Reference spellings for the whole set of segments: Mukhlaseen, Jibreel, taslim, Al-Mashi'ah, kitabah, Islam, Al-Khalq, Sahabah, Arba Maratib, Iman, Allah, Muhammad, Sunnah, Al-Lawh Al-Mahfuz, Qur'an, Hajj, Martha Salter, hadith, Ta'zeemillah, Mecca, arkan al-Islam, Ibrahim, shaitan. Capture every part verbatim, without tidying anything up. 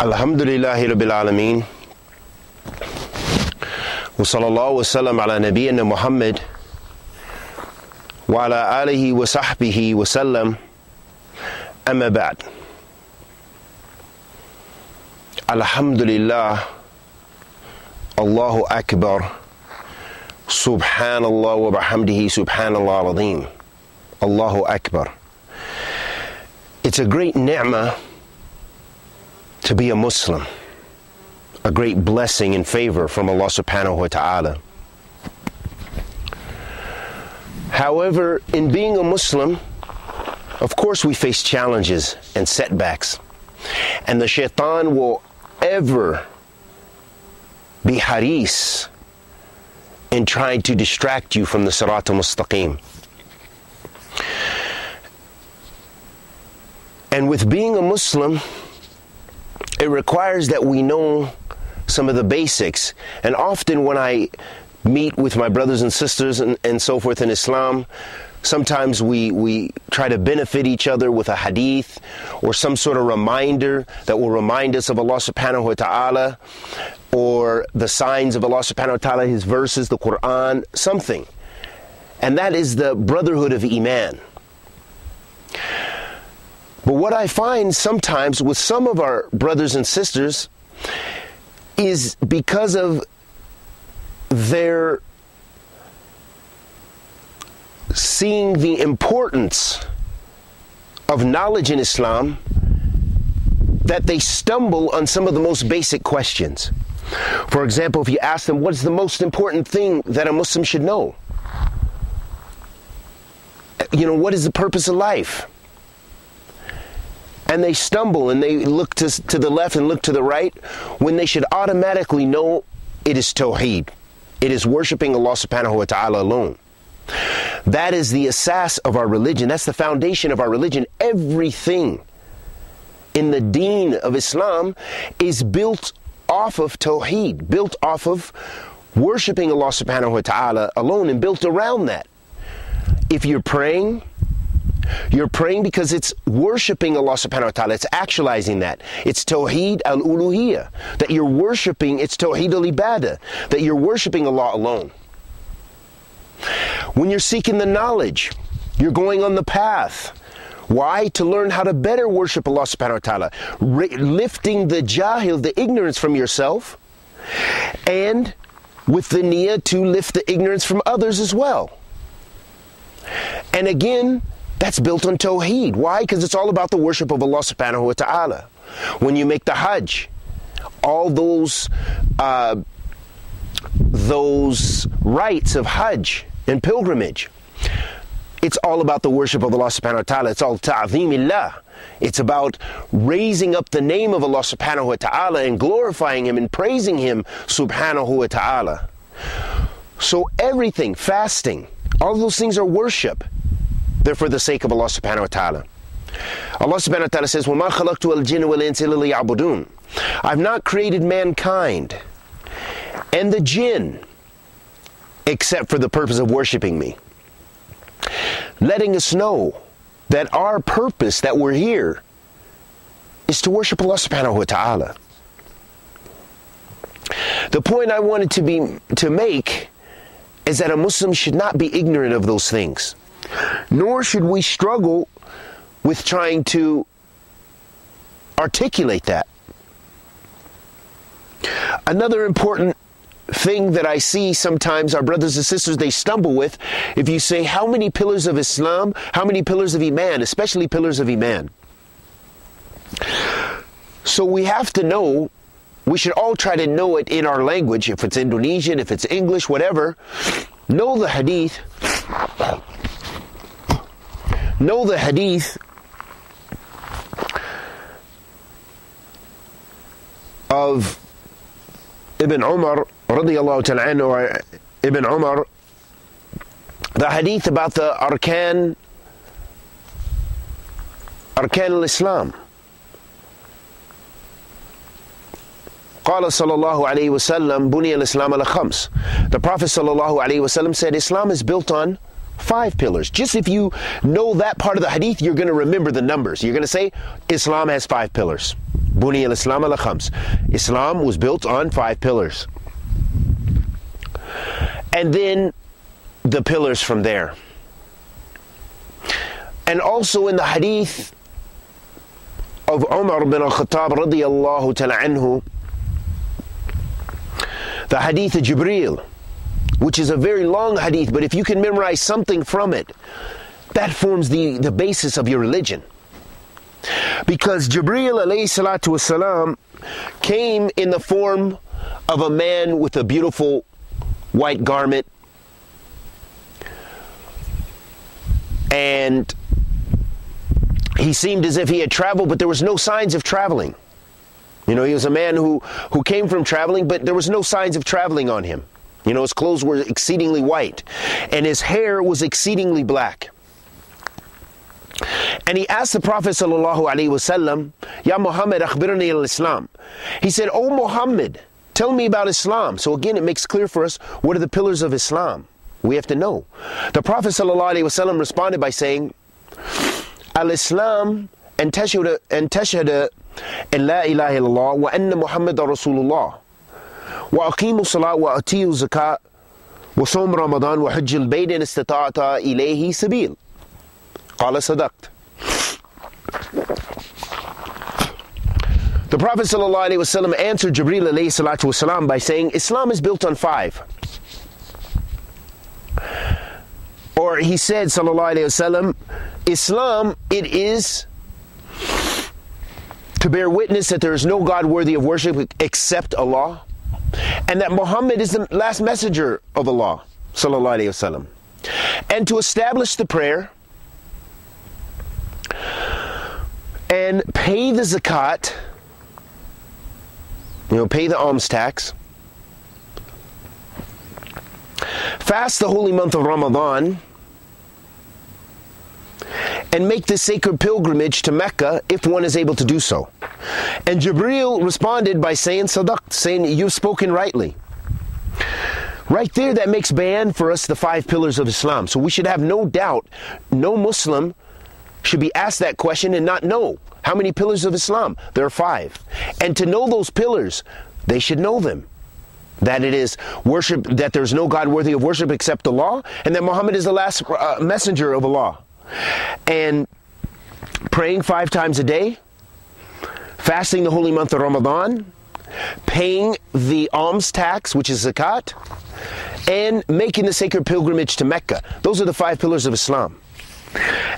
Alhamdulillahi Rabbil Alameen. Wa sallallahu wa sallam ala nabiyyina Muhammad wa ala alihi wa sahbihi wa sallam. Amma ba'd. Alhamdulillah, Allahu Akbar, Subhanallah wa bihamdihi, Subhanallah al-Azim. Allahu Akbar. It's a great ni'mah to be a Muslim, a great blessing and favor from Allah subhanahu wa ta'ala. However, in being a Muslim, of course we face challenges and setbacks, and the shaitan will ever be haris in trying to distract you from the Sirat al-Mustaqim. And with being a Muslim, it requires that we know some of the basics. And often when I meet with my brothers and sisters and, and so forth in Islam, sometimes we, we try to benefit each other with a hadith or some sort of reminder that will remind us of Allah subhanahu wa ta'ala, or the signs of Allah subhanahu wa ta'ala, His verses, the Qur'an, something. And that is the brotherhood of Iman. But what I find sometimes with some of our brothers and sisters is because of their seeing the importance of knowledge in Islam, that they stumble on some of the most basic questions. For example, if you ask them, what's the most important thing that a Muslim should know? You know, what is the purpose of life? And they stumble and they look to, to the left and look to the right, when they should automatically know it is Tawheed. It is worshiping Allah subhanahu wa ta'ala alone. That is the asas of our religion. That's the foundation of our religion. Everything in the deen of Islam is built off of Tawheed, built off of worshiping Allah subhanahu wa ta'ala alone, and built around that. If you're praying, you're praying because it's worshiping Allah subhanahu wa ta'ala. It's actualizing that. It's Tawheed al-Uluhiyyah. That you're worshiping, it's Tawheed al-Ibadah. That you're worshiping Allah alone. When you're seeking the knowledge, you're going on the path. Why? To learn how to better worship Allah subhanahu wa ta'ala. Lifting the Jahil, the ignorance from yourself. And with the Niyah to lift the ignorance from others as well. And again, that's built on Tawheed. Why? Because it's all about the worship of Allah subhanahu wa ta'ala. When you make the Hajj, all those, uh, those rites of Hajj and pilgrimage, it's all about the worship of Allah subhanahu wa ta'ala. It's all Ta'zeemillah. It's about raising up the name of Allah subhanahu wa ta'ala and glorifying Him and praising Him subhanahu wa ta'ala. So everything, fasting, all those things are worship. They're for the sake of Allah subhanahu wa ta'ala. Allah subhanahu wa ta'ala says, وَمَا خَلَقْتُ الْجِنَّ وَالْإِنسَ إِلَّا لِيَعْبُدُونِ. I've not created mankind and the jinn except for the purpose of worshiping me. Letting us know that our purpose, that we're here, is to worship Allah subhanahu wa ta'ala. The point I wanted to, be, to make is that a Muslim should not be ignorant of those things. Nor should we struggle with trying to articulate that. Another important thing that I see sometimes our brothers and sisters, they stumble with, if you say, how many pillars of Islam, how many pillars of Iman, especially pillars of Iman. So we have to know, we should all try to know it in our language, if it's Indonesian, if it's English, whatever. Know the hadith. Know the hadith of Ibn Umar radiyallahu ta'ala anhu, Ibn Umar, the hadith about the arkan arkan al-Islam. قال صلى الله عليه وسلم بني الإسلام على خمس. The Prophet صلى الله عليه وسلم said Islam is built on five pillars. Just if you know that part of the hadith, you're going to remember the numbers. You're going to say, Islam has five pillars. Buni al-Islam ala khams. Islam was built on five pillars. And then the pillars from there. And also in the hadith of Umar bin al-Khattab radiyallahu ta'ala anhu, the hadith of Jibreel, which is a very long hadith, but if you can memorize something from it, that forms the, the basis of your religion. Because Jibreel alayhi salatu wasalam came in the form of a man with a beautiful white garment and he seemed as if he had traveled, but there was no signs of traveling. You know, he was a man who, who came from traveling, but there was no signs of traveling on him. You know, his clothes were exceedingly white, and his hair was exceedingly black. And he asked the Prophet sallallahu alaihi wasallam, "Ya Muhammad, akhbirni al-Islam." He said, "Oh Muhammad, tell me about Islam." So again, it makes clear for us, what are the pillars of Islam? We have to know. The Prophet sallallahu alaihi wasallam responded by saying, "Al-Islam an tashhada an tashhada an la ilaha illallah wa anna Muhammadar Rasulullah." وَأَقِيمُوا الصَّلَاةَ وَأَتِيُوا الزَّكَاةَ وَصُومُوا رَمَضَانَ وَحُجُّوا الْبَيْتَ إِنِ اسْتَطَعْتَ إِلَيْهِ سَبِيلًا قَالَ صَدَقْتَ. The Prophet ﷺ answered Jibreel ﷺ by saying, Islam is built on five. Or he said, ﷺ, Islam, it is to bear witness that there is no God worthy of worship except Allah, and that Muhammad is the last messenger of Allah sallallahu alaihi wasallam, and to establish the prayer and pay the zakat, you know, pay the alms tax, fast the holy month of Ramadan, and make this sacred pilgrimage to Mecca if one is able to do so. And Jibreel responded by saying, Sadaqt, saying, you've spoken rightly. Right there, that makes bayan for us the five pillars of Islam. So we should have no doubt, no Muslim should be asked that question and not know how many pillars of Islam. There are five. And to know those pillars, they should know them. That it is worship, that there's no God worthy of worship except Allah, and that Muhammad is the last uh, messenger of Allah. And praying five times a day, fasting the holy month of Ramadan, paying the alms tax, which is zakat, and making the sacred pilgrimage to Mecca. Those are the five pillars of Islam.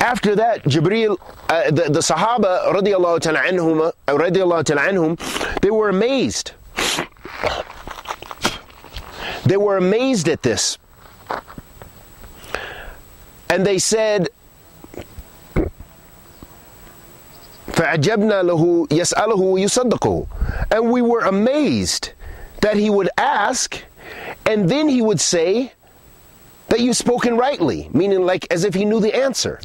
After that, Jibreel, uh, the, the Sahaba radiallahu ta'ala anhum, radiallahu ta'ala anhum, they were amazed. They were amazed at this. And they said, فَعَجَبْنَا لَهُ يَسْأَلَهُ وَيُصَدَّقُهُ. And we were amazed that he would ask, and then he would say that you've spoken rightly, meaning like as if he knew the answer.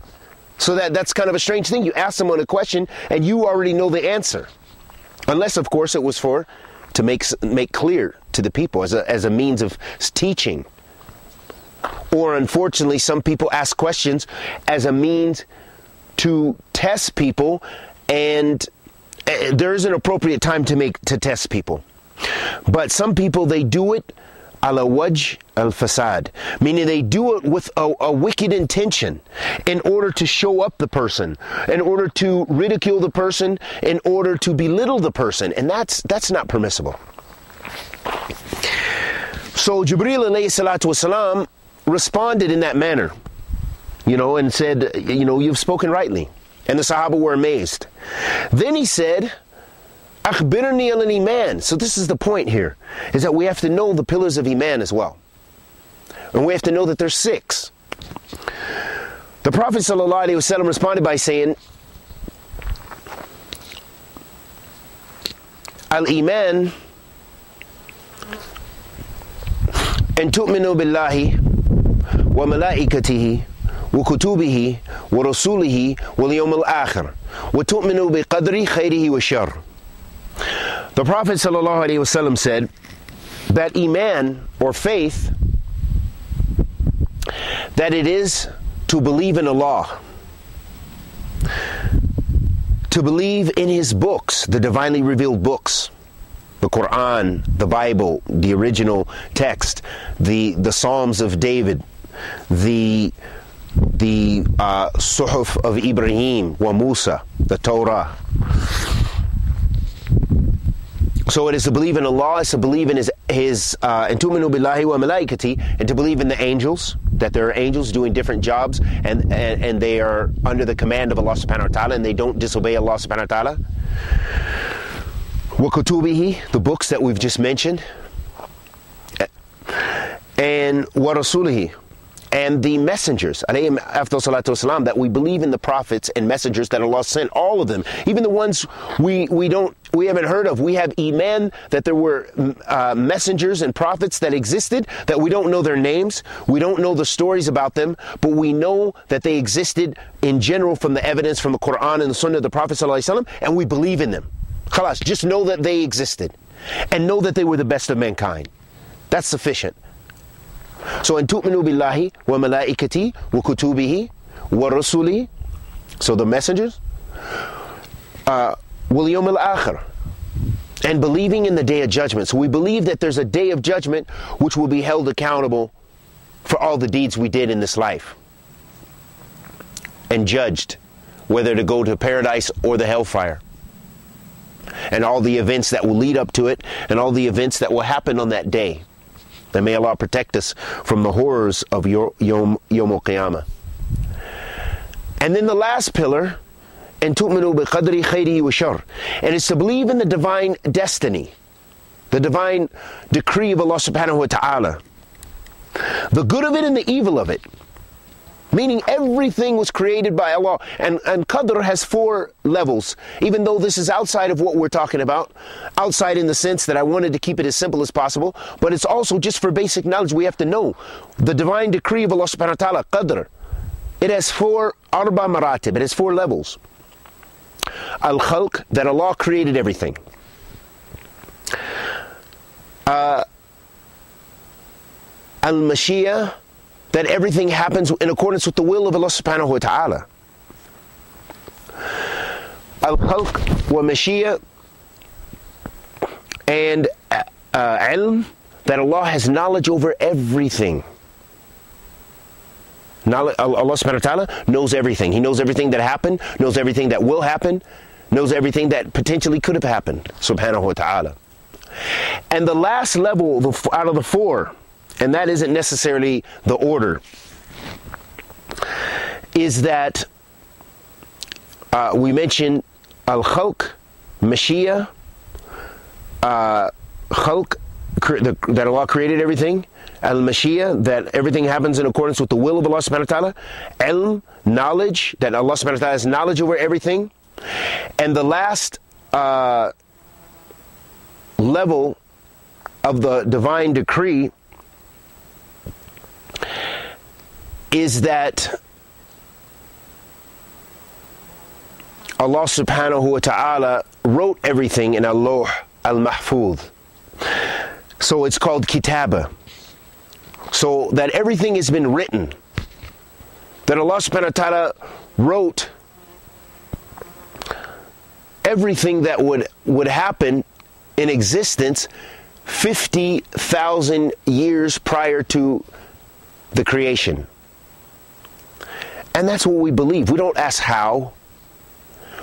So that, that's kind of a strange thing. You ask someone a question, and you already know the answer. Unless, of course, it was for to make, make clear to the people as a, as a means of teaching. Or unfortunately, some people ask questions as a means to test people, and there is an appropriate time to make to test people. But some people, they do it ala wajh al-fasad, meaning they do it with a, a wicked intention in order to show up the person, in order to ridicule the person, in order to belittle the person, and that's that's not permissible. So Jibreel alayhi salatu wasalam responded in that manner, you know, and said, you know, you've spoken rightly. And the Sahaba were amazed. Then he said, Akhbirni al-Iman. So this is the point here, is that we have to know the pillars of Iman as well. And we have to know that there's six. The Prophet ﷺ responded by saying, Al-Iman an tu'minu billahi wa malaikatihi wa kutubihi wa rasulihi wal yawm al-akhir wa tu'minu bi qadri khayrihi wa shar. The Prophet sallallahu alaihi wasallam said that iman, or faith, that it is to believe in Allah, to believe in his books, the divinely revealed books, the Qur'an, the Bible, the original text, the, the Psalms of David, the the uh, Suhuf of Ibrahim wa Musa, the Torah. So it is to believe in Allah, is to believe in His His uh, and tuminu billahi wa malaikati, and to believe in the angels, that there are angels doing different jobs, and, and and they are under the command of Allah subhanahu wa ta'ala, and they don't disobey Allah subhanahu wa ta'ala. Wa kutubihi, the books that we've just mentioned, and wa rasulihi, and the messengers, alayhim afdal salatu wasalam, that we believe in the prophets and messengers that Allah sent, all of them, even the ones we, we don't we haven't heard of. We have Iman, that there were uh, messengers and prophets that existed, that we don't know their names, we don't know the stories about them, but we know that they existed in general from the evidence from the Qur'an and the Sunnah of the Prophet ﷺ, and we believe in them. Khalas, just know that they existed, and know that they were the best of mankind. That's sufficient. So in tu'minu billahi wa malaikati wa kutubihi wa rasuli, so the messengers, uh, wal yawm al-akhir, and believing in the day of judgment. So we believe that there's a day of judgment which will be held accountable for all the deeds we did in this life, and judged whether to go to paradise or the hellfire, and all the events that will lead up to it, and all the events that will happen on that day. And may Allah protect us from the horrors of Yawm Al-Qiyamah. And then the last pillar, and tu'minu bi qadri khayrihi wa sharr, and it's to believe in the divine destiny, the divine decree of Allah subhanahu wa ta'ala, the good of it and the evil of it. Meaning everything was created by Allah. And, and Qadr has four levels, even though this is outside of what we're talking about, outside in the sense that I wanted to keep it as simple as possible, but it's also just for basic knowledge we have to know. The divine decree of Allah subhanahu wa ta'ala, Qadr, it has four Arba Maratib, it has four levels. Al-Khalq, that Allah created everything. Uh, Al-Mashi'ah, that everything happens in accordance with the will of Allah subhanahu wa ta'ala. Al-Khalq wa Mashi'ah, and uh, Ilm, that Allah has knowledge over everything. Knowledge, Allah subhanahu wa ta'ala knows everything. He knows everything that happened, knows everything that will happen, knows everything that potentially could have happened, subhanahu wa ta'ala. And the last level the, out of the four, and that isn't necessarily the order, is that uh, we mentioned Al-Khalq, Mashi'ah, uh, Khalq, the, that Allah created everything, Al-Mashi'ah, that everything happens in accordance with the will of Allah subhanahu wa ta'ala, Ilm, knowledge, that Allah subhanahu wa ta'ala has knowledge over everything, and the last uh, level of the divine decree is that Allah subhanahu wa ta'ala wrote everything in Al-Lawh Al-Mahfuz. So it's called kitabah. So that everything has been written. That Allah subhanahu wa ta'ala wrote everything that would, would happen in existence fifty thousand years prior to the creation. And that's what we believe. We don't ask how.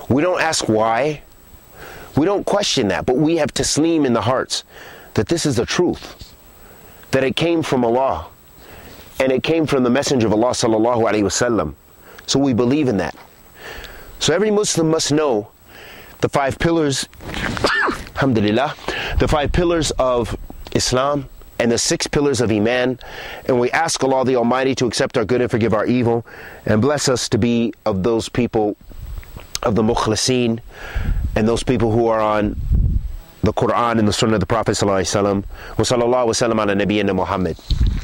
We don't ask why. We don't question that, but we have taslim in the hearts that this is the truth, that it came from Allah, and it came from the Messenger of Allah sallallahu alaihi wasallam. So we believe in that. So every Muslim must know the five pillars, alhamdulillah, the five pillars of Islam, and the six pillars of Iman, and we ask Allah the Almighty to accept our good and forgive our evil, and bless us to be of those people of the Mukhlaseen, and those people who are on the Qur'an and the Sunnah of the Prophet ﷺ. Wa sallallahu wa sallam ala nabiyyina Muhammad.